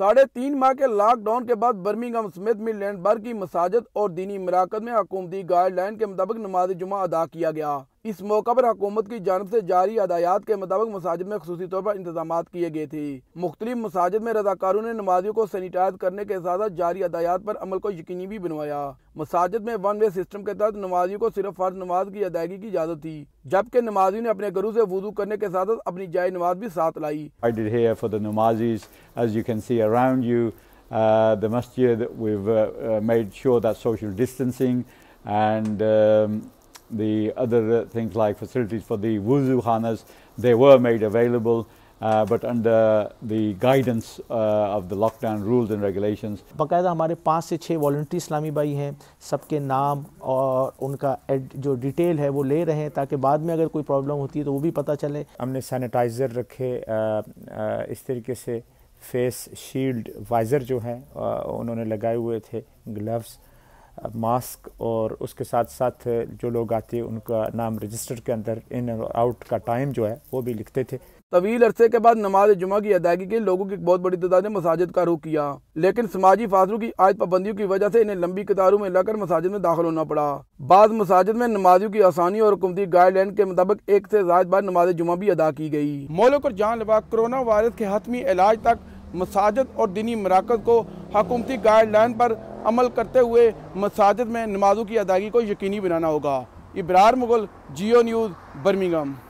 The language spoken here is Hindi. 3.5 माह के लॉकडाउन के बाद बर्मिंघम समेत मिडलैंड भर की मसाजिद और दीनी मराकज़ में हुकूमती गाइडलाइन के मुताबिक नमाज जुमा अदा किया गया। इस मौका पर हुकूमत की जानब से जारी हदायात के मुताबिक मसाजिद में खुसूसी तौर पर इंतजाम किए गए थे। मुख्तलिफ मसाजिद में रज़ाकारों ने नमाजियों को सैनिटाइज करने के साथ जारी हदायात पर अमल को यकीनी भी बनवाया। मसाजिद में वन वे सिस्टम के तहत नमाजियों को सिर्फ फर्ज नमाज की अदायगी की इजाजत थी, जबकि नमाजियों ने अपने घरों से वुज़ू करने के साथ अपनी जाय नमाज भी साथ लाई। The masjid, we've made sure that social distancing and the other things like facilities for the wuzu khanas, they were made available but under the guidance of the lockdown rules and regulations. बाकायदा हमारे 5 से 6 वॉल्टियरी इस्लामी भाई हैं, सबके नाम और उनका जो डिटेल है वो ले रहे हैं ताकि बाद में अगर कोई प्रॉब्लम होती है तो वो भी पता चले। हमने सैनिटाइज़र रखे, इस तरीके से फेस शील्ड वाइज़र जो हैं उन्होंने लगाए हुए थे, ग्लव्स, मास्क और उसके साथ साथ जो लोग आते हैं उनका नाम रजिस्टर के अंदर इन और आउट का टाइम जो है वो भी लिखते थे। तवील अरसे के बाद नमाज जुमा की अदायगी के लोगों की बहुत बड़ी तादाद ने मसाजिद का रुख किया, लेकिन समाजी फासलों की आयत पाबंदियों की वजह से इन्हें लंबी कतारों में लाकर मसाजिद में दाखिल होना पड़ा। बाद मसाजिद में नमाजियों की आसानी और हुकूमती गाइडलाइन के मुताबिक 1 से ज्यादा बार नमाज जुमा भी अदा की गई। मुल्क और जहां कोरोना वायरस के हतमी इलाज तक मसाजिद और दीनी मराकज़ को हुकूमती गाइडलाइन पर अमल करते हुए मसाजिद में नमाजों की अदायगी को यकीनी बनाना होगा। Ibrar Mughal, Geo News, Birmingham.